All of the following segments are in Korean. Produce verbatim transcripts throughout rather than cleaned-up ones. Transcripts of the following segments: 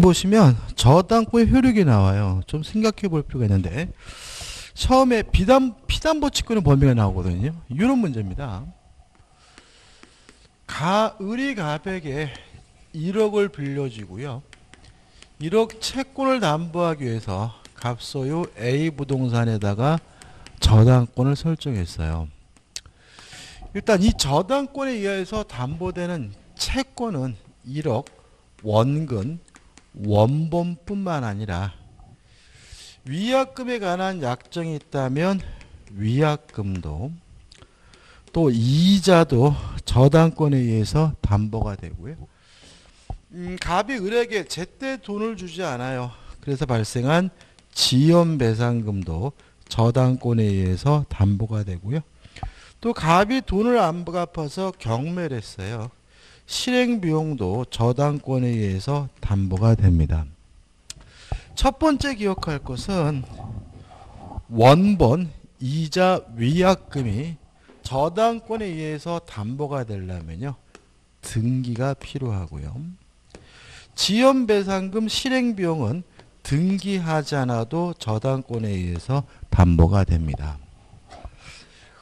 지금 보시면 저당권의 효력이 나와요. 좀 생각해 볼 필요가 있는데, 처음에 비담, 피담보 직권의 범위가 나오거든요. 이런 문제입니다. 가, 의리가백에 일억을 빌려주고요. 일억 채권을 담보하기 위해서 갑소유 A 부동산에다가 저당권을 설정했어요. 일단 이 저당권에 의해서 담보되는 채권은 일억, 원금, 원본뿐만 아니라 위약금에 관한 약정이 있다면 위약금도, 또 이자도 저당권에 의해서 담보가 되고요. 음, 갑이 을에게 제때 돈을 주지 않아요. 그래서 발생한 지연배상금도 저당권에 의해서 담보가 되고요. 또 갑이 돈을 안 갚아서 경매를 했어요. 실행비용도 저당권에 의해서 담보가 됩니다. 첫 번째 기억할 것은 원본, 이자, 위약금이 저당권에 의해서 담보가 되려면요, 등기가 필요하고요. 지연배상금, 실행비용은 등기하지 않아도 저당권에 의해서 담보가 됩니다.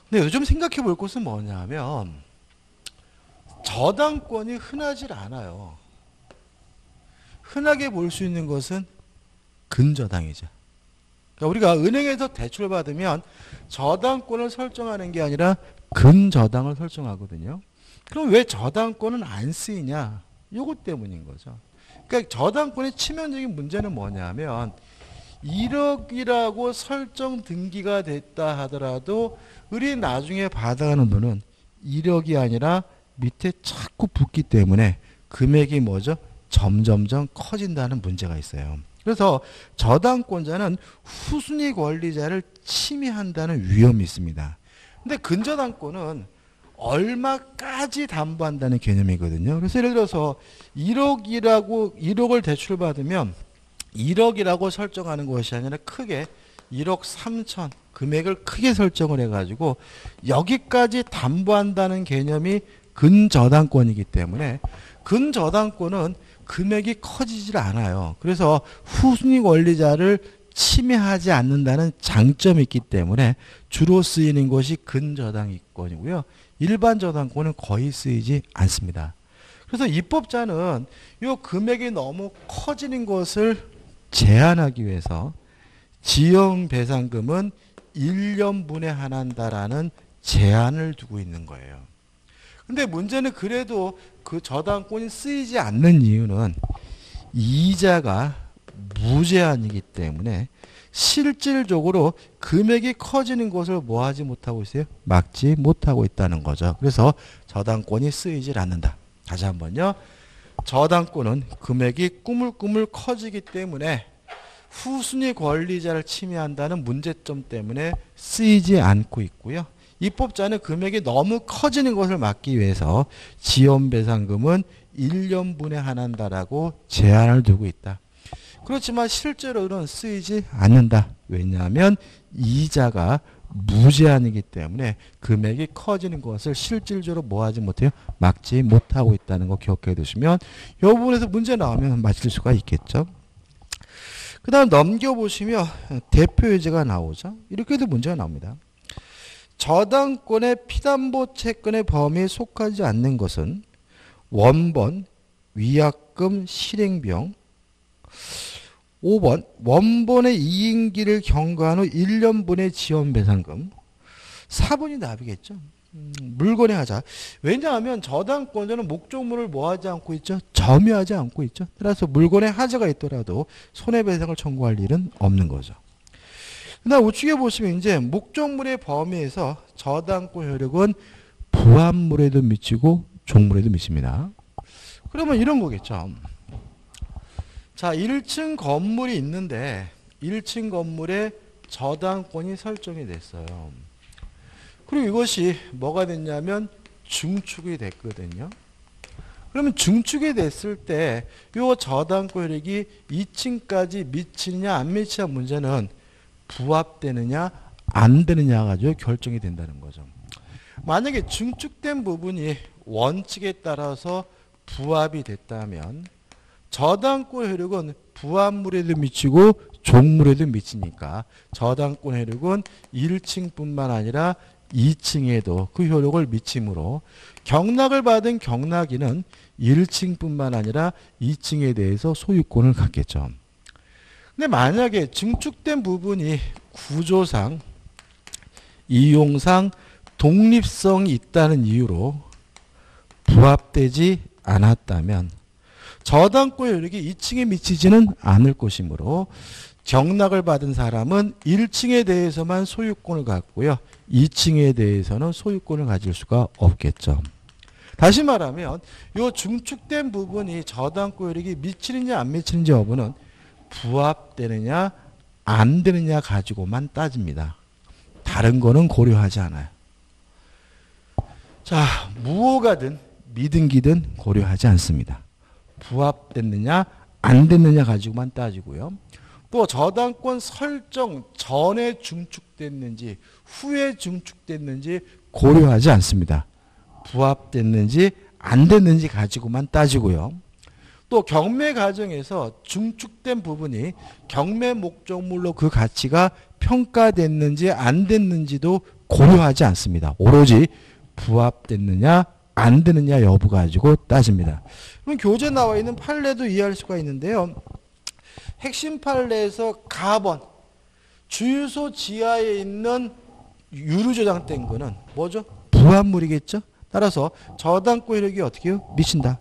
근데 요즘 생각해 볼 것은 뭐냐면, 저당권이 흔하질 않아요. 흔하게 볼 수 있는 것은 근저당이죠. 그러니까 우리가 은행에서 대출 받으면 저당권을 설정하는 게 아니라 근저당을 설정하거든요. 그럼 왜 저당권은 안 쓰이냐? 요것 때문인 거죠. 그러니까 저당권의 치명적인 문제는 뭐냐면, 일억이라고 설정 등기가 됐다 하더라도 우리 나중에 받아가는 돈은 일억이 아니라 밑에 자꾸 붙기 때문에 금액이 뭐죠? 점점점 커진다는 문제가 있어요. 그래서 저당권자는 후순위 권리자를 침해한다는 위험이 있습니다. 근데 근저당권은 얼마까지 담보한다는 개념이거든요. 그래서 예를 들어서 일억이라고, 일억을 대출받으면 일억이라고 설정하는 것이 아니라 크게 일억 삼천 금액을 크게 설정을 해가지고 여기까지 담보한다는 개념이 근저당권이기 때문에 근저당권은 금액이 커지질 않아요. 그래서 후순위 권리자를 침해하지 않는다는 장점이 있기 때문에 주로 쓰이는 것이 근저당권이고요. 일반 저당권은 거의 쓰이지 않습니다. 그래서 입법자는 이 금액이 너무 커지는 것을 제한하기 위해서 지연배상금은 일 년분에 한한다라는 제한을 두고 있는 거예요. 근데 문제는 그래도 그 저당권이 쓰이지 않는 이유는 이자가 무제한이기 때문에 실질적으로 금액이 커지는 것을 뭐 하지 못하고 있어요? 막지 못하고 있다는 거죠. 그래서 저당권이 쓰이질 않는다. 다시 한번요. 저당권은 금액이 꾸물꾸물 커지기 때문에 후순위 권리자를 침해한다는 문제점 때문에 쓰이지 않고 있고요. 입법자는 금액이 너무 커지는 것을 막기 위해서 지연배상금은 일 년분에 한한다라고 제한을 두고 있다. 그렇지만 실제로는 쓰이지 않는다. 왜냐하면 이자가 무제한이기 때문에 금액이 커지는 것을 실질적으로 뭐 하지 못해요? 막지 못하고 있다는 거 기억해 두시면 이 부분에서 문제 나오면 맞힐 수가 있겠죠. 그 다음 넘겨보시면 대표유지가 나오죠. 이렇게도 문제가 나옵니다. 저당권의 피담보 채권의 범위에 속하지 않는 것은 원본, 위약금, 실행비용, 오 번 원본의 이인기를 경과한 후 일 년분의 지연배상금, 사 번이 납이겠죠. 음, 물건의 하자. 왜냐하면 저당권자는 목적물을 뭐하지 않고 있죠? 점유하지 않고 있죠. 따라서 물건의 하자가 있더라도 손해배상을 청구할 일은 없는 거죠. 그다음 우측에 보시면 이제 목적물의 범위에서 저당권 효력은 부합물에도 미치고 종물에도 미칩니다. 그러면 이런 거겠죠. 자, 일 층 건물이 있는데 일 층 건물에 저당권이 설정이 됐어요. 그리고 이것이 뭐가 됐냐면 중축이 됐거든요. 그러면 중축이 됐을 때 이 저당권 효력이 이 층까지 미치느냐 안 미치냐 문제는 부합되느냐 안 되느냐 가지고 결정이 된다는 거죠. 만약에 증축된 부분이 원칙에 따라서 부합이 됐다면 저당권 효력은 부합물에도 미치고 종물에도 미치니까 저당권 효력은 일 층뿐만 아니라 이 층에도 그 효력을 미치므로 경락을 받은 경락인은 일 층뿐만 아니라 이 층에 대해서 소유권을 갖겠죠. 근데 만약에 증축된 부분이 구조상, 이용상 독립성이 있다는 이유로 부합되지 않았다면 저당권 효력이 이 층에 미치지는 않을 것이므로 경락을 받은 사람은 일 층에 대해서만 소유권을 갖고요. 이 층에 대해서는 소유권을 가질 수가 없겠죠. 다시 말하면 이 증축된 부분이 저당권 효력이 미치느냐 안 미치는지 여부는 부합되느냐 안 되느냐 가지고만 따집니다. 다른 거는 고려하지 않아요. 자, 무호가든 미등기든 고려하지 않습니다. 부합됐느냐 안 됐느냐 가지고만 따지고요. 또 저당권 설정 전에 증축됐는지 후에 증축됐는지 고려하지 않습니다. 부합됐는지 안 됐는지 가지고만 따지고요. 또 경매 과정에서 증축된 부분이 경매 목적물로 그 가치가 평가됐는지 안 됐는지도 고려하지 않습니다. 오로지 부합됐느냐 안 되느냐 여부 가지고 따집니다. 그럼 교재 나와 있는 판례도 이해할 수가 있는데요. 핵심 판례에서 가번, 주유소 지하에 있는 유류 저장된 거는 뭐죠? 부합물이겠죠? 따라서 저당권 효력이 어떻게 해요? 미친다.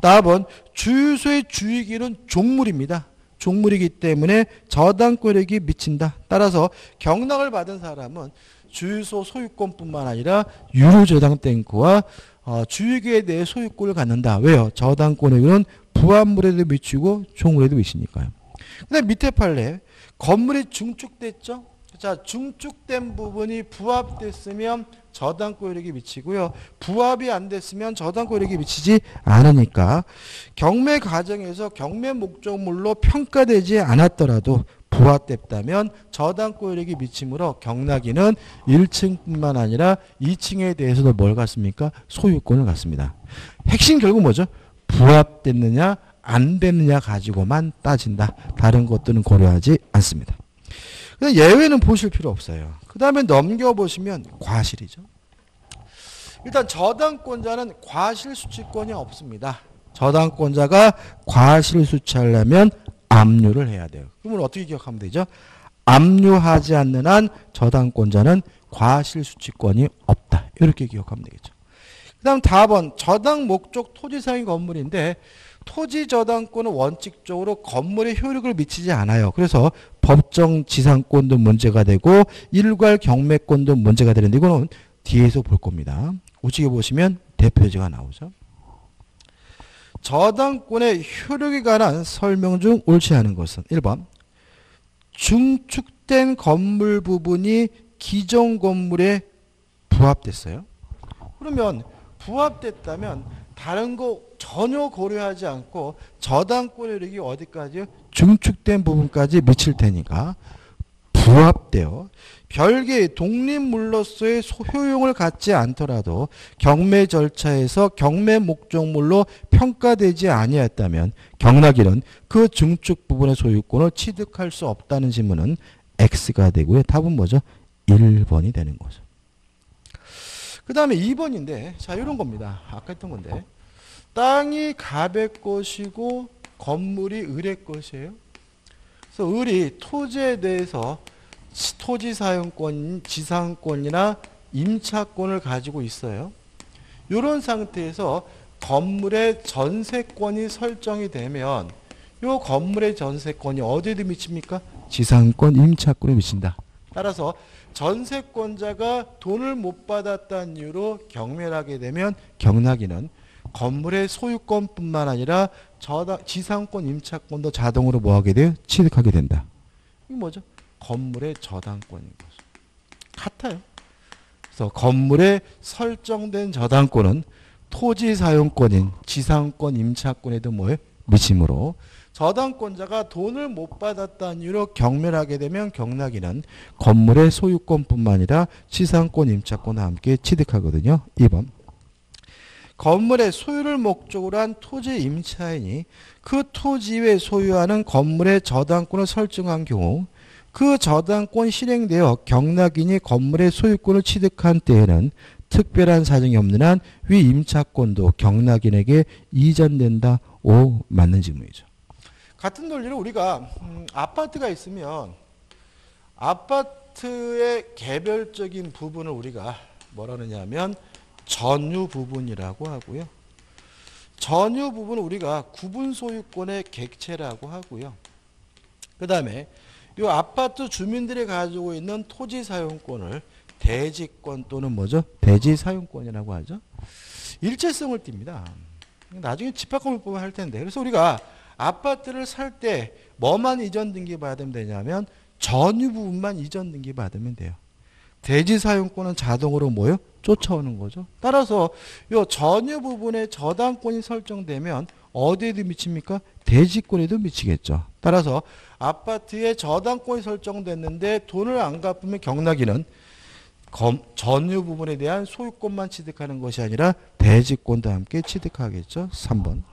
답은 주유소의 주유기는 종물입니다. 종물이기 때문에 저당권 효력이 미친다. 따라서 경락을 받은 사람은 주유소 소유권뿐만 아니라 유류 저장 탱크와 어, 주유기에 대해 소유권을 갖는다. 왜요? 저당권 효력은 부합물에도 미치고 종물에도 미치니까요. 그다음 밑에 판례, 건물이 증축됐죠? 자, 증축된 부분이 부합됐으면 저당권 효력이 미치고요. 부합이 안 됐으면 저당권 효력이 미치지 않으니까 경매 과정에서 경매 목적물로 평가되지 않았더라도 부합됐다면 저당권 효력이 미치므로 경락인은 일 층뿐만 아니라 이 층에 대해서도 뭘 갖습니까? 소유권을 갖습니다. 핵심 결국 뭐죠? 부합됐느냐 안 됐느냐 가지고만 따진다. 다른 것들은 고려하지 않습니다. 예외는 보실 필요 없어요. 그 다음에 넘겨보시면 과실이죠. 일단 저당권자는 과실수취권이 없습니다. 저당권자가 과실수취하려면 압류를 해야 돼요. 그러면 어떻게 기억하면 되죠? 압류하지 않는 한 저당권자는 과실수취권이 없다. 이렇게 기억하면 되겠죠. 그 다음 사 번, 저당 목적 토지상의 건물인데 토지 저당권은 원칙적으로 건물에 효력을 미치지 않아요. 그래서 법정 지상권도 문제가 되고 일괄 경매권도 문제가 되는데 이거는 뒤에서 볼 겁니다. 우측에 보시면 대표제가 나오죠. 저당권의 효력에 관한 설명 중 옳지 않은 것은 일 번, 증축된 건물 부분이 기존 건물에 부합됐어요. 그러면 부합됐다면 다른 거 전혀 고려하지 않고 저당권 효력이 어디까지요? 증축된 부분까지 미칠 테니까 부합돼요. 별개의 독립물로서의 효용을 갖지 않더라도 경매 절차에서 경매 목적물로 평가되지 아니했다면 경락인은 그 증축 부분의 소유권을 취득할 수 없다는 질문은 X가 되고요. 답은 뭐죠? 일 번이 되는 거죠. 그 다음에 이 번인데, 자, 이런 겁니다. 아까 했던 건데, 땅이 갑의 것이고 건물이 을의 것이에요. 그래서 을이 토지에 대해서 토지 사용권, 지상권이나 임차권을 가지고 있어요. 이런 상태에서 건물의 전세권이 설정이 되면 이 건물의 전세권이 어디에 미칩니까? 지상권, 임차권에 미친다. 따라서 전세권자가 돈을 못 받았다는 이유로 경매를 하게 되면 경락인은 건물의 소유권뿐만 아니라 저당, 지상권, 임차권도 자동으로 뭐하게 돼요? 취득하게 된다. 이게 뭐죠? 건물의 저당권인 거죠. 같아요. 그래서 건물에 설정된 저당권은 토지 사용권인 지상권, 임차권에도 뭐에 미치므로 저당권자가 돈을 못 받았다는 이유로 경매를 하게 되면 경락인은 건물의 소유권뿐만 아니라 지상권, 임차권과 함께 취득하거든요. 이 번, 건물의 소유를 목적으로 한 토지 임차인이 그 토지 외에 소유하는 건물의 저당권을 설정한 경우 그 저당권 실행되어 경락인이 건물의 소유권을 취득한 때에는 특별한 사정이 없는 한 위 임차권도 경락인에게 이전된다. 오, 맞는 질문이죠. 같은 논리를 우리가 음, 아파트가 있으면 아파트의 개별적인 부분을 우리가 뭐라 하느냐면 전유 부분이라고 하고요. 전유 부분은 우리가 구분 소유권의 객체라고 하고요. 그 다음에 이 아파트 주민들이 가지고 있는 토지 사용권을 대지권 또는 뭐죠? 대지 사용권이라고 하죠. 일체성을 띱니다. 나중에 집합건물법을 할 텐데. 그래서 우리가 아파트를 살 때 뭐만 이전 등기 받으면 되냐면 전유 부분만 이전 등기 받으면 돼요. 대지 사용권은 자동으로 뭐요? 쫓아오는 거죠. 따라서 요 전유 부분에 저당권이 설정되면 어디에도 미칩니까? 대지권에도 미치겠죠. 따라서 아파트에 저당권이 설정됐는데 돈을 안 갚으면 경락인은 전유 부분에 대한 소유권만 취득하는 것이 아니라 대지권도 함께 취득하겠죠. 삼 번.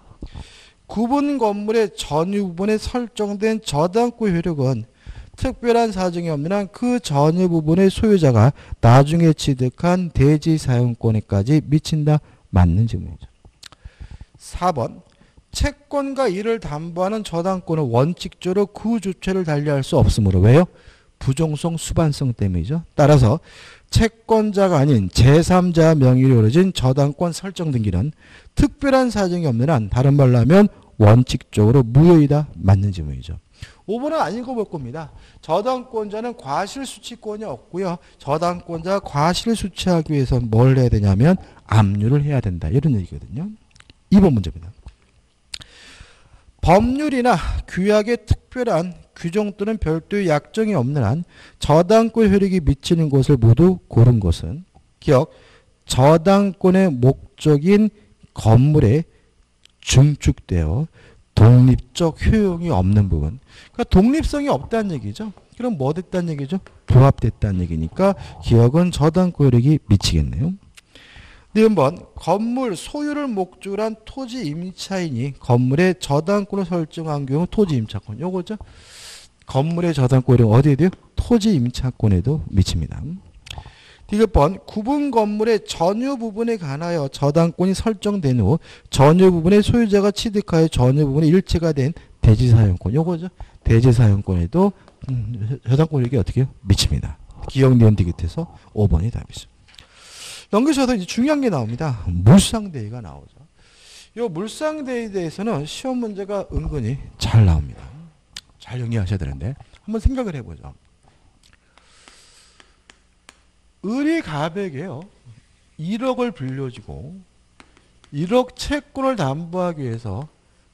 구분 건물의 전유 부분에 설정된 저당권 효력은 특별한 사정이 없는 한 그 전유 부분의 소유자가 나중에 취득한 대지 사용권에까지 미친다. 맞는 질문이죠. 사 번. 채권과 이를 담보하는 저당권은 원칙적으로 그 주체를 달리할 수 없으므로 왜요? 부종성 수반성 때문이죠. 따라서 채권자가 아닌 제삼자 명의로 이루어진 저당권 설정 등기는 특별한 사정이 없는 한 다른 말로 하면 원칙적으로 무효이다. 맞는 질문이죠. 오 번은 안 읽어볼 겁니다. 저당권자는 과실수취권이 없고요. 저당권자가 과실수취하기 위해서는 뭘 해야 되냐면 압류를 해야 된다. 이런 얘기거든요. 이 번 문제입니다. 법률이나 규약의 특별한 규정 또는 별도의 약정이 없는 한 저당권 효력이 미치는 것을 모두 고른 것은 기억, 저당권의 목적인 건물에 중축되어 독립적 효용이 없는 부분. 그러니까 독립성이 없다는 얘기죠. 그럼 뭐 됐다는 얘기죠? 부합됐다는 얘기니까 기억은 저당권 효력이 미치겠네요. 일 번. 건물 소유를 목적으로 한 토지 임차인이 건물의 저당권을 설정한 경우 토지 임차권. 요거죠. 건물의 저당권이 어디에 돼요? 토지 임차권에도 미칩니다. 이 번. 구분 건물의 전유 부분에 관하여 저당권이 설정된 후 전유 부분의 소유자가 취득하여 전유 부분에 일체가 된 대지 사용권. 요거죠. 대지 사용권에도 음, 저당권이 어떻게 해요? 미칩니다. 기억 니은 디귿에서 오 번이 답이죠. 넘겨셔서 이제 중요한 게 나옵니다. 물상대위가 나오죠. 이 물상대위에 대해서는 시험 문제가 은근히 잘 나옵니다. 잘 정리하셔야 되는데 한번 생각을 해보죠. 을이 갑에게요. 일억을 빌려주고 일억 채권을 담보하기 위해서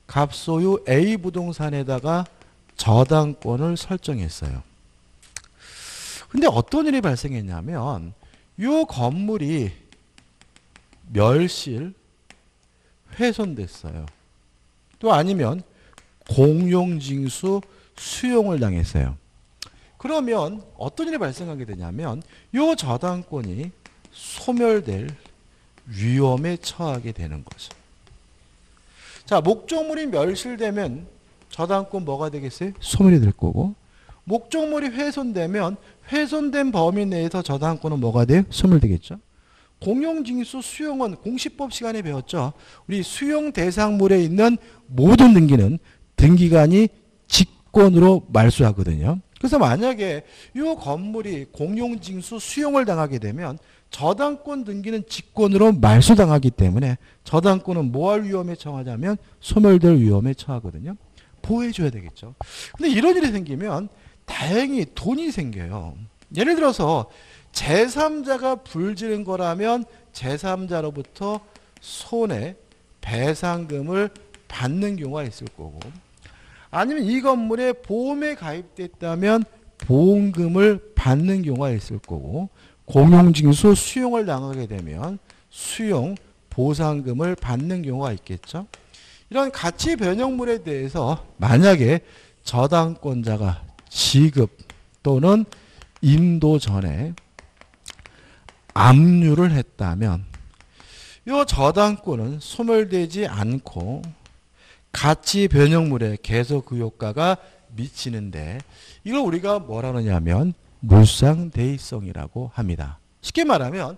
갑소유 A 부동산에다가 저당권을 설정했어요. 근데 어떤 일이 발생했냐면 이 건물이 멸실, 훼손됐어요. 또 아니면 공용징수, 수용을 당했어요. 그러면 어떤 일이 발생하게 되냐면 이 저당권이 소멸될 위험에 처하게 되는 거죠. 자, 목적물이 멸실되면 저당권 뭐가 되겠어요? 소멸이 될 거고. 목적물이 훼손되면 훼손된 범위 내에서 저당권은 뭐가 돼요? 소멸되겠죠. 공용징수 수용은 공시법 시간에 배웠죠. 우리 수용 대상물에 있는 모든 등기는 등기관이 직권으로 말소하거든요. 그래서 만약에 이 건물이 공용징수 수용을 당하게 되면 저당권 등기는 직권으로 말소당하기 때문에 저당권은 뭐할 위험에 처하냐면 소멸될 위험에 처하거든요. 보호해줘야 되겠죠. 근데 이런 일이 생기면 다행히 돈이 생겨요. 예를 들어서 제삼자가 불지른 거라면 제삼자로부터 손해, 배상금을 받는 경우가 있을 거고 아니면 이 건물에 보험에 가입됐다면 보험금을 받는 경우가 있을 거고 공용징수 수용을 당하게 되면 수용, 보상금을 받는 경우가 있겠죠. 이런 가치 변형물에 대해서 만약에 저당권자가 지급 또는 인도 전에 압류를 했다면 이 저당권은 소멸되지 않고 가치 변형물에 계속 그 효과가 미치는데 이걸 우리가 뭐라 하느냐면 물상대의성이라고 합니다. 쉽게 말하면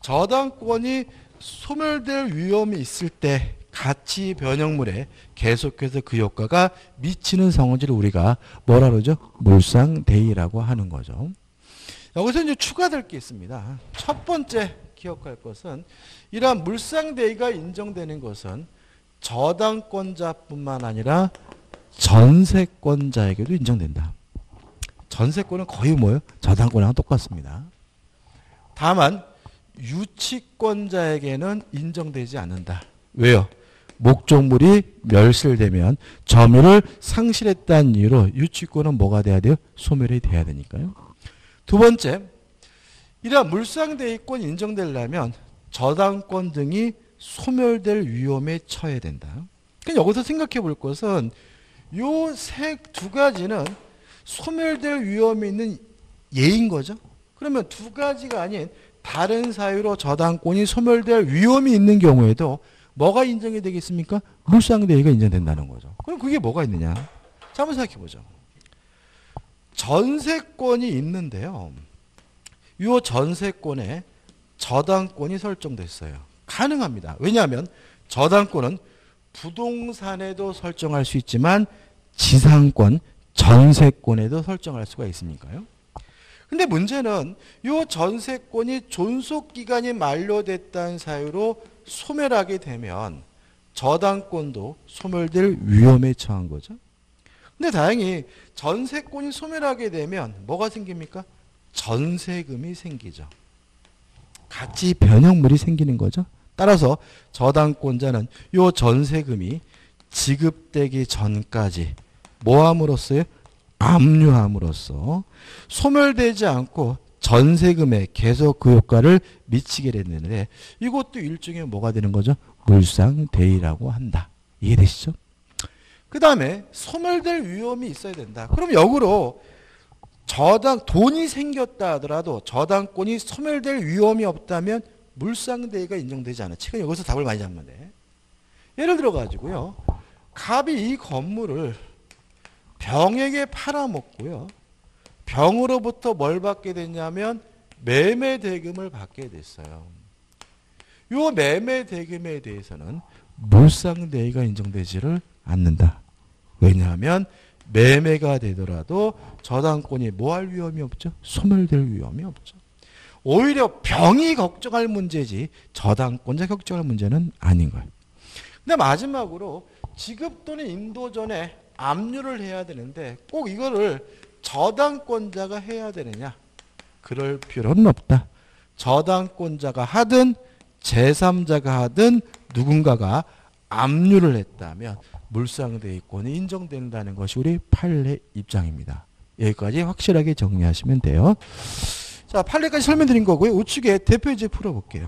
저당권이 소멸될 위험이 있을 때 가치 변형물에 계속해서 그 효과가 미치는 성질을 우리가 뭐라 그러죠? 물상대의라고 하는 거죠. 여기서 이제 추가될 게 있습니다. 첫 번째 기억할 것은 이러한 물상대의가 인정되는 것은 저당권자뿐만 아니라 전세권자에게도 인정된다. 전세권은 거의 뭐예요? 저당권이랑 똑같습니다. 다만 유치권자에게는 인정되지 않는다. 왜요? 목적물이 멸실되면 점유를 상실했다는 이유로 유치권은 뭐가 돼야 돼요? 소멸이 돼야 되니까요. 두 번째, 이러한 물상대의권이 인정되려면 저당권 등이 소멸될 위험에 처해야 된다. 그러니까 여기서 생각해 볼 것은 요 세 두 가지는 소멸될 위험이 있는 예인 거죠. 그러면 두 가지가 아닌 다른 사유로 저당권이 소멸될 위험이 있는 경우에도 뭐가 인정이 되겠습니까? 물상대의가 인정된다는 거죠. 그럼 그게 뭐가 있느냐? 자, 한번 생각해 보죠. 전세권이 있는데요. 이 전세권에 저당권이 설정됐어요. 가능합니다. 왜냐하면 저당권은 부동산에도 설정할 수 있지만 지상권, 전세권에도 설정할 수가 있으니까요. 근데 문제는 이 전세권이 존속기간이 만료됐다는 사유로 소멸하게 되면 저당권도 소멸될 위험에 처한 거죠. 근데 다행히 전세권이 소멸하게 되면 뭐가 생깁니까? 전세금이 생기죠. 가치 변형물이 생기는 거죠. 따라서 저당권자는 이 전세금이 지급되기 전까지 뭐함으로써요? 압류함으로써 소멸되지 않고 전세금에 계속 그 효과를 미치게 됐는데 이것도 일종의 뭐가 되는 거죠? 물상대의라고 한다. 이해되시죠? 그 다음에 소멸될 위험이 있어야 된다. 그럼 역으로 저당 돈이 생겼다 하더라도 저당권이 소멸될 위험이 없다면 물상대의가 인정되지 않아. 지금 여기서 답을 많이 잡으면 돼. 예를 들어 가지고요. 갑이 이 건물을 병에게 팔아먹고요. 병으로부터 뭘 받게 됐냐면 매매 대금을 받게 됐어요. 이 매매 대금에 대해서는 물상대의가 인정되지를 않는다. 왜냐하면 매매가 되더라도 저당권이 뭐할 위험이 없죠? 소멸될 위험이 없죠. 오히려 병이 걱정할 문제지 저당권자 걱정할 문제는 아닌 거예요. 근데 마지막으로 지급 또는 인도 전에 압류를 해야 되는데 꼭 이거를 저당권자가 해야 되느냐? 그럴 필요는 없다. 저당권자가 하든 제삼자가 하든 누군가가 압류를 했다면 물상대의권이 인정된다는 것이 우리 판례 입장입니다. 여기까지 확실하게 정리하시면 돼요. 자, 판례까지 설명드린 거고요. 우측에 대표 예제 풀어볼게요.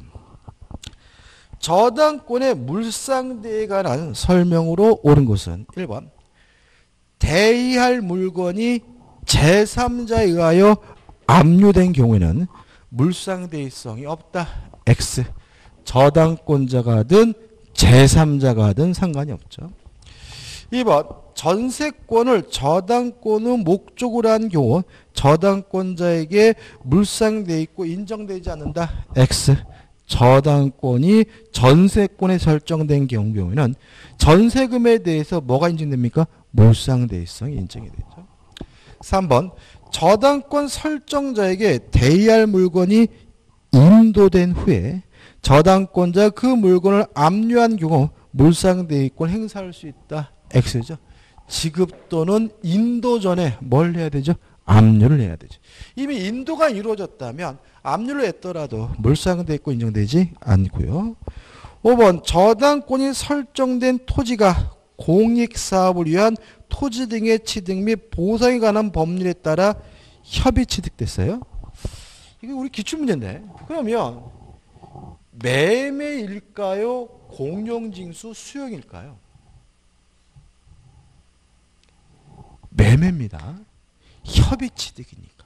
저당권의 물상대에 관한 설명으로 옳은 것은 일 번 대의할 물건이 제삼자에 의하여 압류된 경우에는 물상대의성이 없다. X. 저당권자가 하든 제삼자가 하든 상관이 없죠. 이 번 전세권을 저당권의 목적으로 한 경우 저당권자에게 물상대의권이 인정되지 않는다. X. 저당권이 전세권에 설정된 경우에는 전세금에 대해서 뭐가 인정됩니까? 물상대의성이 인정이 되죠. 삼 번 저당권 설정자에게 대의할 물건이 인도된 후에 저당권자 그 물건을 압류한 경우 물상대의권 행사할 수 있다. X죠. 지급 또는 인도 전에 뭘 해야 되죠? 압류를 해야 되죠. 이미 인도가 이루어졌다면 압류를 했더라도 물상대의권 인정되지 않고요. 오 번 저당권이 설정된 토지가 공익사업을 위한 토지 등의 취득 및 보상에 관한 법률에 따라 협의 취득됐어요. 이게 우리 기출문제인데 그러면 매매일까요? 공용징수 수용일까요? 매매입니다. 협의 취득이니까.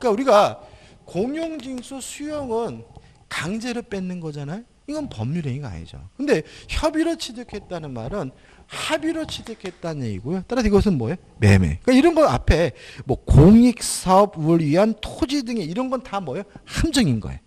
그러니까 우리가 공용징수 수용은 강제로 뺏는 거잖아요. 이건 법률행위가 아니죠. 근데 협의로 취득했다는 말은 합의로 취득했다는 얘기고요. 따라서 이것은 뭐예요? 매매. 그러니까 이런 거 앞에 뭐 공익사업을 위한 토지 등의 이런 건 다 뭐예요? 함정인 거예요.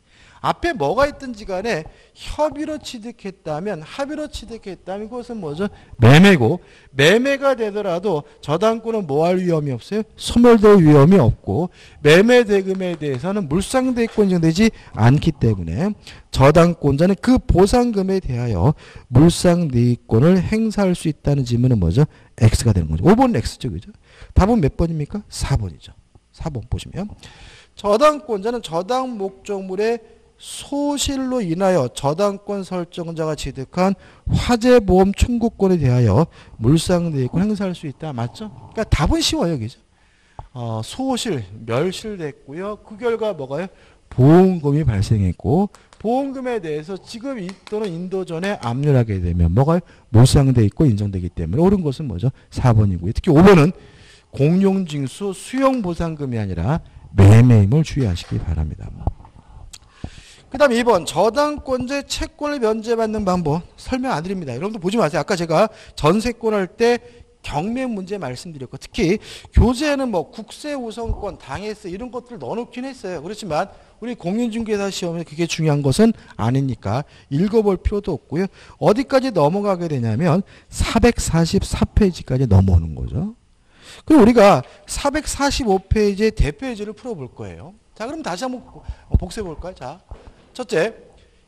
앞에 뭐가 있든지 간에 협의로 취득했다면 합의로 취득했다면 그것은 뭐죠? 매매고, 매매가 되더라도 저당권은 뭐할 위험이 없어요? 소멸될 위험이 없고, 매매 대금에 대해서는 물상대위권 인정되지 않기 때문에 저당권자는 그 보상금에 대하여 물상대위권을 행사할 수 있다는 질문은 뭐죠? X가 되는 거죠. 오 번은 X죠. 그죠? 답은 몇 번입니까? 사 번이죠. 사 번 보시면 저당권자는 저당 목적물의 소실로 인하여 저당권 설정자가 취득한 화재보험 청구권에 대하여 물상대위권 행사할 수 있다. 맞죠? 그러니까 답은 쉬워요. 그죠? 어, 소실, 멸실됐고요. 그 결과 뭐가요? 보험금이 발생했고, 보험금에 대해서 지금 또는 인도전에 압류하게 되면 뭐가요? 물상대위권 인정되기 때문에 옳은 것은 뭐죠? 사 번이고요. 특히 오 번은 공용징수 수용보상금이 아니라 매매임을 주의하시기 바랍니다. 그 다음 이 번, 저당권자의 채권을 면제받는 방법 설명 안 드립니다. 여러분도 보지 마세요. 아까 제가 전세권 할 때 경매 문제 말씀드렸고, 특히 교재에는 뭐 국세 우선권, 당해세 이런 것들을 넣어놓긴 했어요. 그렇지만 우리 공인중개사 시험에 그게 중요한 것은 아니니까 읽어볼 필요도 없고요. 어디까지 넘어가게 되냐면 사백사십사 페이지까지 넘어오는 거죠. 그리고 우리가 사백사십오 페이지의 대표예제를 풀어볼 거예요. 자, 그럼 다시 한번 복습해 볼까요? 자, 첫째,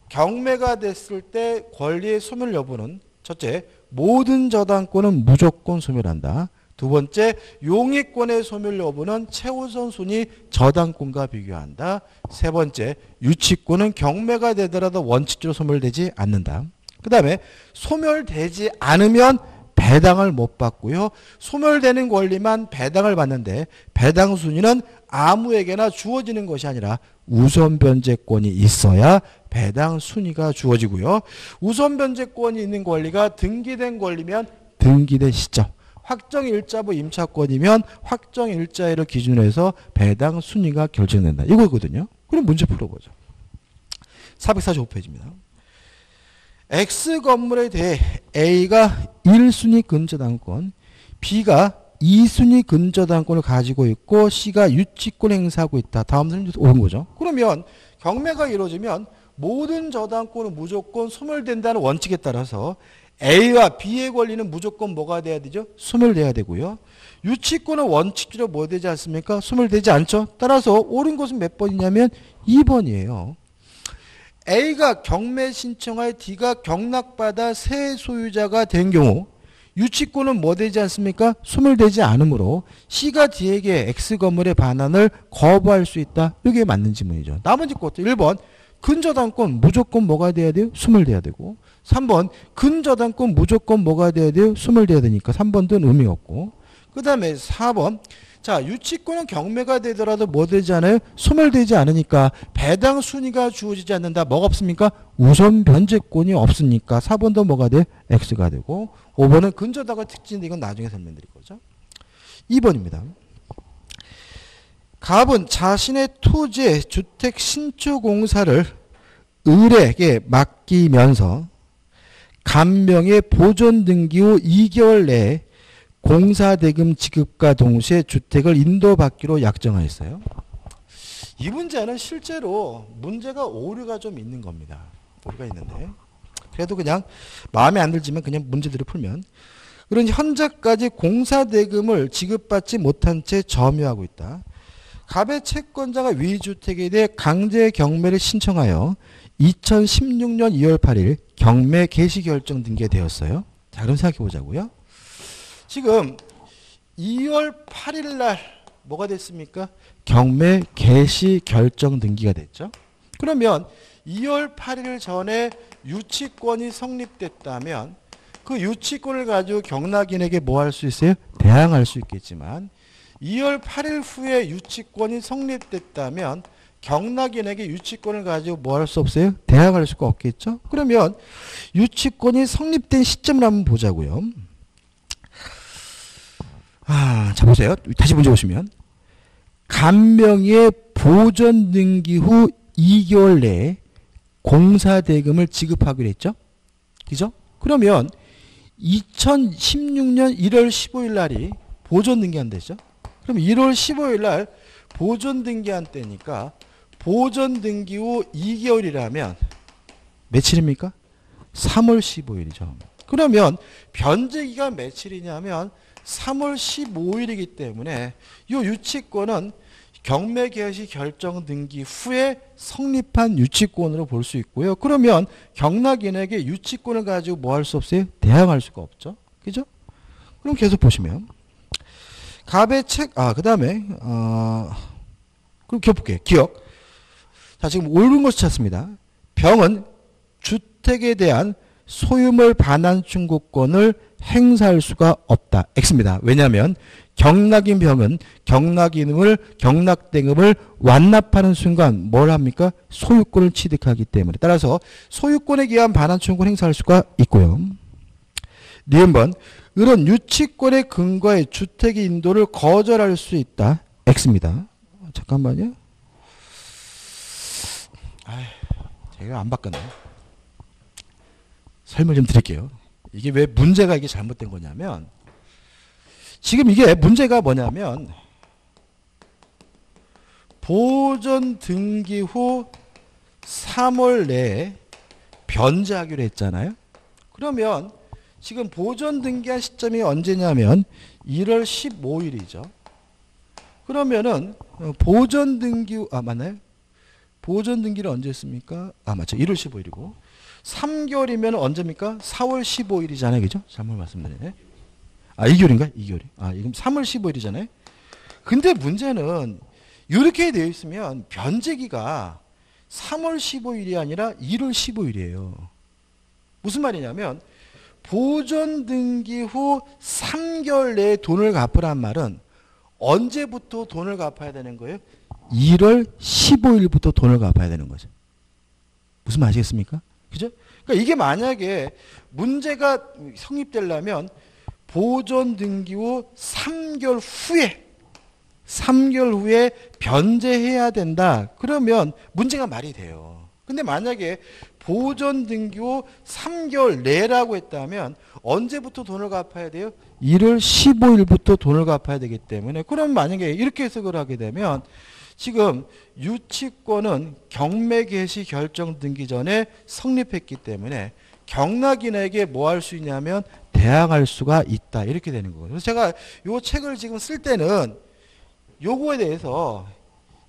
경매가 됐을 때 권리의 소멸 여부는, 첫째, 모든 저당권은 무조건 소멸한다. 두 번째, 용익권의 소멸 여부는 최우선 순위 저당권과 비교한다. 세 번째, 유치권은 경매가 되더라도 원칙적으로 소멸되지 않는다. 그 다음에 소멸되지 않으면 배당을 못 받고요. 소멸되는 권리만 배당을 받는데 배당 순위는 아무에게나 주어지는 것이 아니라 우선 변제권이 있어야 배당 순위가 주어지고요. 우선 변제권이 있는 권리가 등기된 권리면 등기된 시점, 확정일자부 임차권이면 확정일자일을 기준으로 해서 배당 순위가 결정된다. 이거거든요. 그럼 문제 풀어보죠. 사백사십오 페이지입니다. X 건물에 대해 A가 일 순위 근저당권, B가 이 순위 근저당권을 가지고 있고 C가 유치권 행사하고 있다. 다음 설명도 옳은 거죠. 그러면 경매가 이루어지면 모든 저당권은 무조건 소멸된다는 원칙에 따라서 A와 B의 권리는 무조건 뭐가 돼야 되죠? 소멸돼야 되고요. 유치권은 원칙적으로 뭐 되지 않습니까? 소멸되지 않죠. 따라서 옳은 것은 몇 번이냐면 이 번이에요. A가 경매 신청하여 D가 경락받아 새 소유자가 된 경우 유치권은 뭐 되지 않습니까? 소멸되지 않으므로 C가 D에게 X건물의 반환을 거부할 수 있다. 이게 맞는 지문이죠. 나머지 것도 일 번 근저당권 무조건 뭐가 돼야 돼요? 소멸돼야 되고, 삼 번 근저당권 무조건 뭐가 돼야 돼요? 소멸돼야 되니까 삼 번도 의미 없고, 그 다음에 사 번, 자, 유치권은 경매가 되더라도 뭐 되지 않아요? 소멸되지 않으니까 배당 순위가 주어지지 않는다. 뭐가 없습니까? 우선 변제권이 없으니까 사 번도 뭐가 돼? X가 되고, 오 번은 근저당권 특징인데 이건 나중에 설명드릴 거죠. 이 번입니다. 갑은 자신의 토지의 주택 신축 공사를 을에게 맡기면서 갑명의 보존 등기 후 이 개월 내에 공사대금 지급과 동시에 주택을 인도받기로 약정하였어요. 이 문제는 실제로 문제가 오류가 좀 있는 겁니다. 오류가 있는데 그래도 그냥 마음에 안 들지만 그냥 문제들을 풀면, 그런 현재까지 공사대금을 지급받지 못한 채 점유하고 있다. 갑의 채권자가 위주택에 대해 강제 경매를 신청하여 이천십육 년 이 월 팔 일 경매 개시 결정 등기되었어요. 자, 그럼 생각해 보자고요. 지금 이 월 팔 일 날 뭐가 됐습니까? 경매 개시 결정 등기가 됐죠. 그러면 이 월 팔 일 전에 유치권이 성립됐다면 그 유치권을 가지고 경락인에게 뭐 할 수 있어요? 대항할 수 있겠지만 이 월 팔 일 후에 유치권이 성립됐다면 경락인에게 유치권을 가지고 뭐 할 수 없어요? 대항할 수가 없겠죠. 그러면 유치권이 성립된 시점을 한번 보자고요. 아, 자, 보세요. 다시 문제 보시면. 갑명의 보존 등기 후 이 개월 내에 공사대금을 지급하기로 했죠. 그죠? 그러면 이천십육 년 일월 십오일 날이 보존등기한 때죠. 그럼 일월 십오일 날 보존등기한 때니까 보존등기 후 이 개월이라면 며칠입니까? 삼월 십오일이죠. 그러면 변제기가 며칠이냐면 삼월 십오일이기 때문에 이 유치권은 경매 개시 결정 등기 후에 성립한 유치권으로 볼 수 있고요. 그러면 경락인에게 유치권을 가지고 뭐 할 수 없어요? 대항할 수가 없죠. 그죠? 그럼 계속 보시면 갑의 책, 아, 그 다음에, 어, 그럼 겹볼게요. 기억. 자, 지금 옳은 것을 찾습니다. 병은 주택에 대한 소유물 반환 청구권을 행사할 수가 없다. X입니다. 왜냐하면 경락인 병은 경락임을 경락대금을 완납하는 순간 뭘 합니까? 소유권을 취득하기 때문에. 따라서 소유권에 기한 반환 청구를 행사할 수가 있고요. 니은 번. 이런 유치권의 근거에 주택의 인도를 거절할 수 있다. X입니다. 잠깐만요. 아휴, 제가 안 바꿨네. 설명 좀 드릴게요. 이게 왜 문제가 이게 잘못된 거냐면 지금 이게 문제가 뭐냐면 보존 등기 후 삼월 내에 변제하기로 했잖아요. 그러면 지금 보존 등기한 시점이 언제냐면 일월 십오일이죠. 그러면은 보존 등기 아 맞나요? 보존 등기를 언제 했습니까? 아 맞죠. 일월 십오일이고 삼 개월이면 언제입니까? 사월 십오일이잖아요. 그죠? 잘못 말씀드리네. 아, 이 개월인가? 이 개월이. 아, 이건 삼월 십오일이잖아요. 근데 문제는 이렇게 되어 있으면 변제기가 삼월 십오일이 아니라 일월 십오일이에요. 무슨 말이냐면 보존 등기 후 삼 개월 내에 돈을 갚으란 말은 언제부터 돈을 갚아야 되는 거예요? 일월 십오일부터 돈을 갚아야 되는 거죠. 무슨 말 아시겠습니까? 그죠? 그러니까 이게 만약에 문제가 성립되려면 보존 등기 후 삼 개월 후에 삼 개월 후에 변제해야 된다. 그러면 문제가 말이 돼요. 근데 만약에 보존 등기 후 삼 개월 내라고 했다면 언제부터 돈을 갚아야 돼요? 일월 십오일부터 돈을 갚아야 되기 때문에 그럼 만약에 이렇게 해석을 하게 되면 지금 유치권은 경매 개시 결정 등기 전에 성립했기 때문에 경락인에게 뭐 할 수 있냐면 대항할 수가 있다. 이렇게 되는 거예요. 그래서 제가 이 책을 지금 쓸 때는 요거에 대해서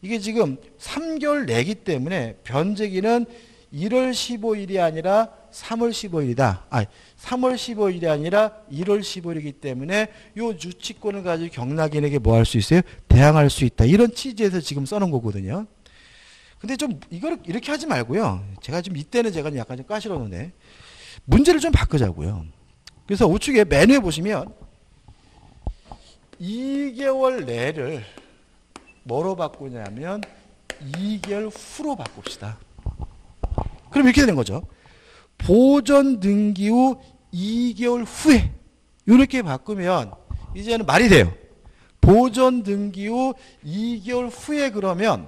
이게 지금 삼 개월 내기 때문에 변제기는 일월 십오일이 아니라 삼월 십오일이다. 아니, 삼월 십오일이 아니라 일월 십오일이기 때문에 요 유치권을 가지고 경락인에게 뭐 할 수 있어요? 대항할 수 있다. 이런 취지에서 지금 써놓은 거거든요. 근데 좀 이걸 이렇게 하지 말고요. 제가 지금 이때는 제가 약간 좀 까실었는데 문제를 좀 바꾸자고요. 그래서 우측에 메뉴에 보시면 이 개월 내를 뭐로 바꾸냐면 이 개월 후로 바꿉시다. 그럼 이렇게 되는 거죠. 보존 등기 후 이 개월 후에 이렇게 바꾸면 이제는 말이 돼요. 보존 등기 후 이 개월 후에 그러면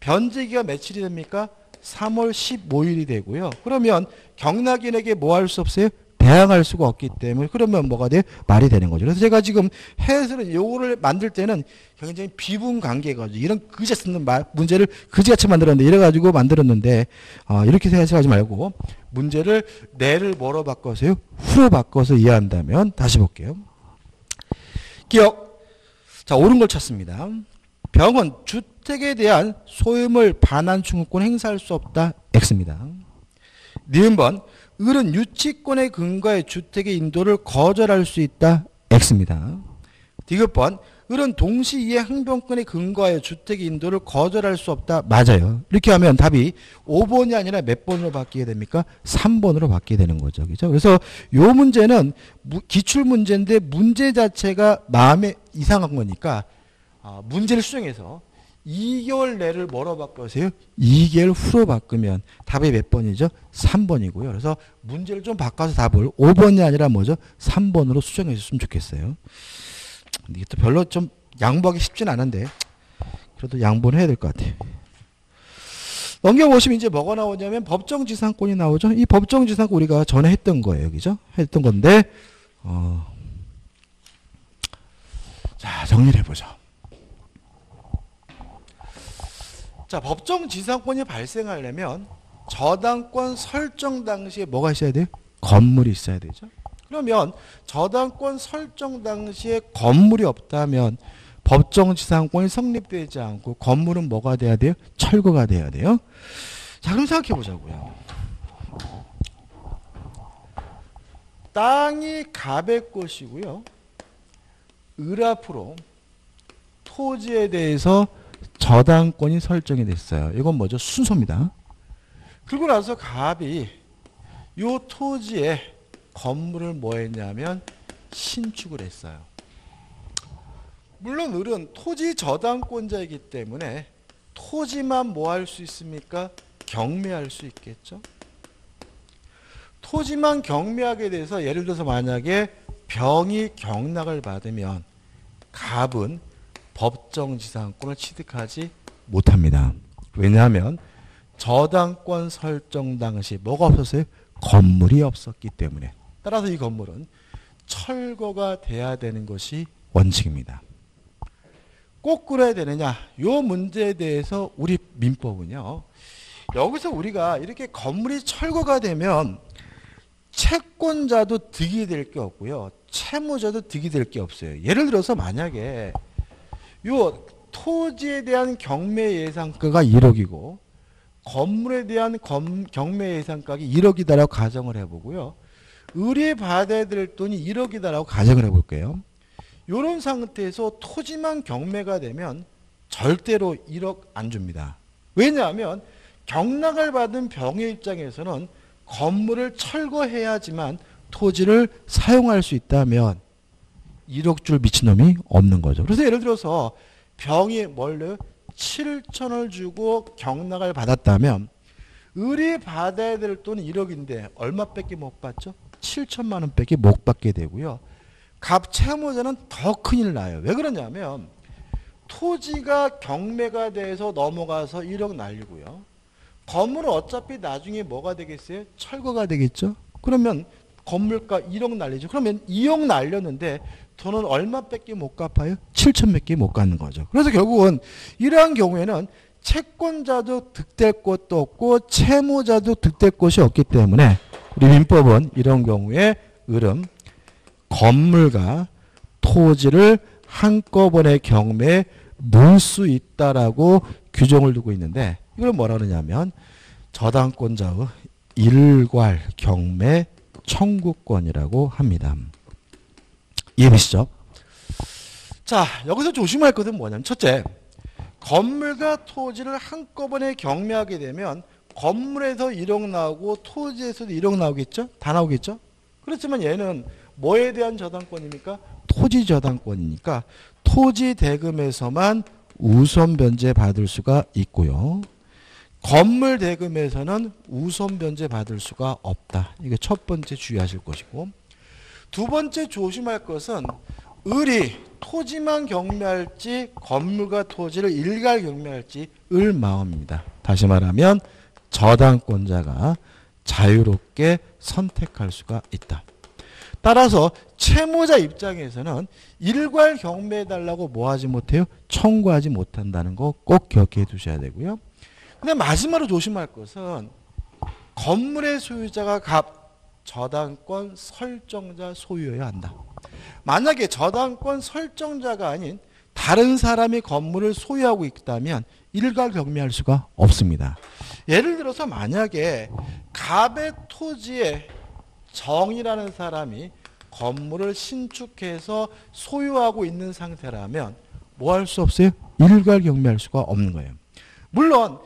변제기가 며칠이 됩니까? 삼월 십오일이 되고요. 그러면 경락인에게 뭐 할 수 없어요? 대항할 수가 없기 때문에 그러면 뭐가 돼요? 말이 되는 거죠. 그래서 제가 지금 해설은 요거를 만들 때는 굉장히 비분 관계가지고 이런 그지 같은 말, 문제를 그지같이 만들었는데 이래가지고 만들었는데 어, 이렇게 생각하지 말고 문제를 내를 뭐로 바꿔서요? 후로 바꿔서 이해한다면 다시 볼게요. 기억. 자, 옳은 걸 찾습니다. 병은 주택에 대한 소유물 반환 청구권 행사할 수 없다. X입니다. 니은 번. 을은 유치권의 근거에 주택의 인도를 거절할 수 있다. X입니다. 디귿 번. 을은 동시 이해 항변권의 근거에 주택의 인도를 거절할 수 없다. 맞아요. 이렇게 하면 답이 오 번이 아니라 몇 번으로 바뀌게 됩니까? 삼 번으로 바뀌게 되는 거죠. 그죠? 그래서 요 문제는 기출 문제인데 문제 자체가 마음에 이상한 거니까 문제를 수정해서 이 개월 내를 뭐로 바꾸세요? 이 개월 후로 바꾸면 답이 몇 번이죠? 삼 번이고요. 그래서 문제를 좀 바꿔서 답을 오 번이 아니라 뭐죠? 삼 번으로 수정해 줬으면 좋겠어요. 이게 또 별로 좀 양보하기 쉽진 않은데 그래도 양보는 해야 될 것 같아요. 넘겨보시면 이제 뭐가 나오냐면 법정지상권이 나오죠. 이 법정지상권 우리가 전에 했던 거예요. 그죠? 했던 건데, 어, 자, 정리를 해보죠. 자, 법정지상권이 발생하려면 저당권 설정 당시에 뭐가 있어야 돼요? 건물이 있어야 되죠. 그러면 저당권 설정 당시에 건물이 없다면 법정지상권이 성립되지 않고 건물은 뭐가 돼야 돼요? 철거가 돼야 돼요. 자, 그럼 생각해 보자고요. 땅이 갑의 것이고요. 을 앞으로 토지에 대해서 저당권이 설정이 됐어요. 이건 뭐죠? 순서입니다. 그리고 나서 갑이 이 토지에 건물을 뭐 했냐면 신축을 했어요. 물론 을은 토지 저당권자이기 때문에 토지만 뭐 할 수 있습니까? 경매할 수 있겠죠. 토지만 경매하게 돼서 예를 들어서 만약에 병이 경락을 받으면 갑은 법정지상권을 취득하지 못합니다. 왜냐하면 저당권 설정 당시 뭐가 없었어요? 건물이 없었기 때문에. 따라서 이 건물은 철거가 돼야 되는 것이 원칙입니다. 꼭 그래야 되느냐? 이 문제에 대해서 우리 민법은요. 여기서 우리가 이렇게 건물이 철거가 되면 채권자도 득이 될 게 없고요. 채무자도 득이 될 게 없어요. 예를 들어서 만약에 요 토지에 대한 경매 예상가가 일억이고 건물에 대한 검, 경매 예상가액이 일억이다라고 가정을 해보고요. 의뢰받아야 될 돈이 일억이다라고 가정을 해볼게요. 이런 상태에서 토지만 경매가 되면 절대로 일억 안 줍니다. 왜냐하면 경락을 받은 병의 입장에서는 건물을 철거해야지만 토지를 사용할 수 있다면 일억 줄 미친놈이 없는 거죠. 그래서 예를 들어서 병이 뭘요? 칠천을 주고 경락을 받았다면 을이 받아야 될 돈은 일억인데 얼마밖에 못 받죠? 칠천만 원밖에 못 받게 되고요. 갑 채무자는 더 큰일 나요. 왜 그러냐면 토지가 경매가 돼서 넘어가서 일억 날리고요. 건물은 어차피 나중에 뭐가 되겠어요? 철거가 되겠죠. 그러면 건물가 일억 날리죠. 그러면 이억 날렸는데 돈은 얼마밖에 못 갚아요? 칠천밖에 못 갚는 거죠. 그래서 결국은 이러한 경우에는 채권자도 득될 것도 없고 채무자도 득될 것이 없기 때문에 우리 민법은 이런 경우에 을음 건물과 토지를 한꺼번에 경매에 놓을 수 있다라고 규정을 두고 있는데 이걸 뭐라 그러냐면 저당권자의 일괄 경매 청구권이라고 합니다. 이해되시죠? 자, 여기서 조심할 것은 뭐냐면 첫째, 건물과 토지를 한꺼번에 경매하게 되면 건물에서 일억 나오고 토지에서도 일억 나오겠죠? 다 나오겠죠? 그렇지만 얘는 뭐에 대한 저당권입니까? 토지 저당권이니까 토지 대금에서만 우선 변제 받을 수가 있고요. 건물 대금에서는 우선 변제 받을 수가 없다. 이게 첫 번째 주의하실 것이고, 두 번째 조심할 것은 을이 토지만 경매할지 건물과 토지를 일괄 경매할지 을마음입니다. 다시 말하면 저당권자가 자유롭게 선택할 수가 있다. 따라서 채무자 입장에서는 일괄 경매해달라고 뭐 하지 못해요? 청구하지 못한다는 거 꼭 기억해 두셔야 되고요. 근데 마지막으로 조심할 것은 건물의 소유자가 갑 저당권 설정자 소유여야 한다. 만약에 저당권 설정자가 아닌 다른 사람이 건물을 소유하고 있다면 일괄 경매할 수가 없습니다. 예를 들어서 만약에 갑의 토지에 정이라는 사람이 건물을 신축해서 소유하고 있는 상태라면 뭐 할 수 없어요? 일괄 경매할 수가 없는 거예요. 물론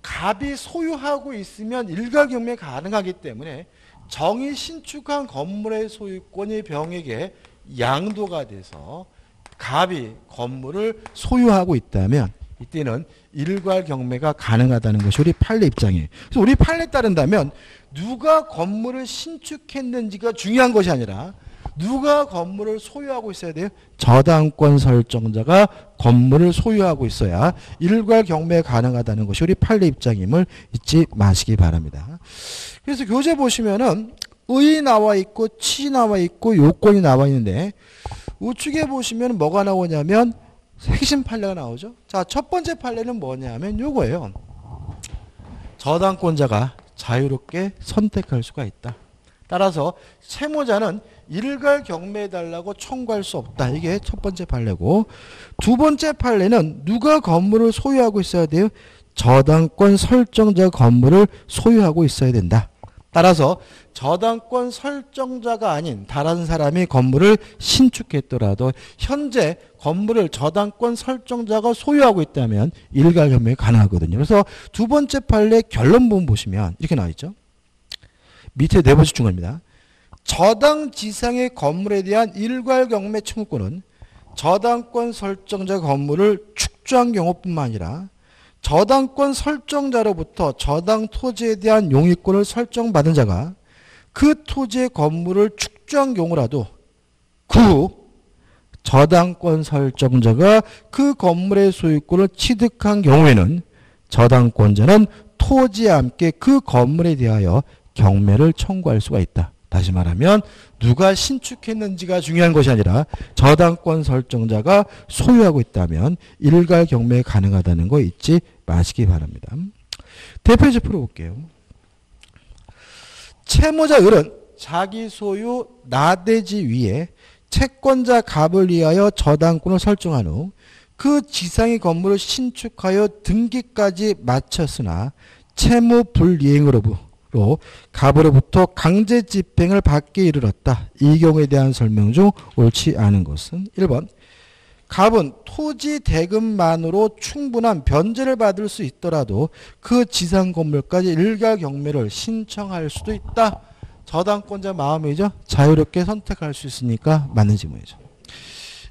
갑이 소유하고 있으면 일괄 경매 가능하기 때문에 정이 신축한 건물의 소유권이 병에게 양도가 돼서 갑이 건물을 소유하고 있다면 이때는 일괄 경매가 가능하다는 것이 우리 판례 입장이에요. 그래서 우리 판례에 따른다면 누가 건물을 신축했는지가 중요한 것이 아니라 누가 건물을 소유하고 있어야 돼요? 저당권 설정자가 건물을 소유하고 있어야 일괄 경매 가능하다는 것이 우리 판례 입장임을 잊지 마시기 바랍니다. 그래서 교재 보시면은 의이 나와 있고 치 나와 있고 요건이 나와 있는데 우측에 보시면 뭐가 나오냐면 핵심 판례가 나오죠. 자, 첫 번째 판례는 뭐냐면 요거예요. 저당권자가 자유롭게 선택할 수가 있다. 따라서 채무자는 일괄 경매해달라고 청구할 수 없다. 이게 첫 번째 판례고, 두 번째 판례는 누가 건물을 소유하고 있어야 돼요? 저당권 설정자 건물을 소유하고 있어야 된다. 따라서 저당권 설정자가 아닌 다른 사람이 건물을 신축했더라도 현재 건물을 저당권 설정자가 소유하고 있다면 일괄 경매가 가능하거든요. 그래서 두 번째 판례 결론 부분 보시면 이렇게 나와 있죠. 밑에 네 번째 중간입니다. 저당 지상의 건물에 대한 일괄 경매 청구권은 저당권 설정자 건물을 축조한 경우뿐만 아니라 저당권 설정자로부터 저당 토지에 대한 용의권을 설정받은 자가 그 토지의 건물을 축조한 경우라도 그 후 저당권 설정자가 그 건물의 소유권을 취득한 경우에는 저당권자는 토지와 함께 그 건물에 대하여 경매를 청구할 수가 있다. 다시 말하면 누가 신축했는지가 중요한 것이 아니라 저당권 설정자가 소유하고 있다면 일괄 경매 가능하다는 거 잊지 마시기 바랍니다. 대표이제 풀어볼게요. 채무자 을은 자기 소유 나대지 위에 채권자 갑을 위하여 저당권을 설정한 후 그 지상의 건물을 신축하여 등기까지 마쳤으나 채무 불이행으로부 갑으로부터 강제 집행을 받게 이르렀다. 이 경우에 대한 설명 중 옳지 않은 것은 일 번 갑은 토지 대금만으로 충분한 변제를 받을 수 있더라도 그 지상 건물까지 일괄 경매를 신청할 수도 있다. 저당권자 마음이죠. 자유롭게 선택할 수 있으니까 맞는 질문이죠.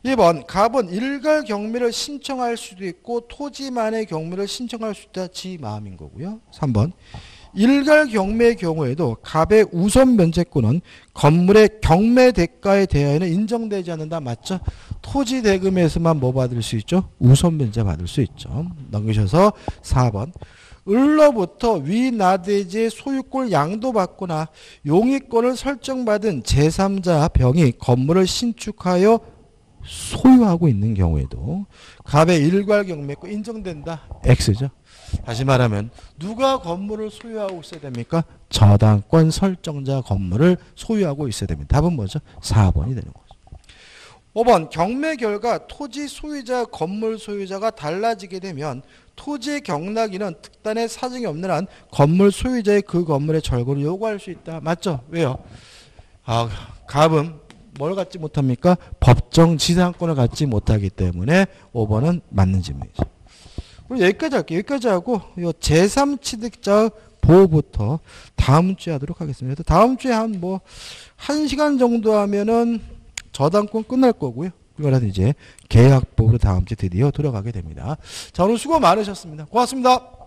이 번 갑은 일괄 경매를 신청할 수도 있고 토지만의 경매를 신청할 수 있다. 지 마음인 거고요. 삼 번 일괄 경매의 경우에도 갑의 우선 면제권은 건물의 경매 대가에 대하여는 인정되지 않는다. 맞죠? 토지 대금에서만 뭐 받을 수 있죠? 우선 면제 받을 수 있죠. 넘기셔서 사 번 을로부터 위 나대지의 소유권 양도받거나 용의권을 설정받은 제삼자 병이 건물을 신축하여 소유하고 있는 경우에도 갑의 일괄 경매권 인정된다. X죠. 다시 말하면 누가 건물을 소유하고 있어야 됩니까? 저당권 설정자 건물을 소유하고 있어야 됩니다. 답은 뭐죠? 사 번이 되는 거죠. 오 번 경매 결과 토지 소유자, 건물 소유자가 달라지게 되면 토지 경락인은 특단의 사정이 없는 한 건물 소유자의 그 건물의 절거를 요구할 수 있다. 맞죠? 왜요? 아, 갑은 뭘 갖지 못합니까? 법정 지상권을 갖지 못하기 때문에 오 번은 맞는 질문이죠. 우리 여기까지 할게요. 여기까지 하고 요 제삼취득자 보호부터 다음 주에 하도록 하겠습니다. 다음 주에 한 뭐 한 시간 정도 하면은 저당권 끝날 거고요. 그거라도 이제 계약법으로 다음 주에 드디어 돌아가게 됩니다. 자, 오늘 수고 많으셨습니다. 고맙습니다.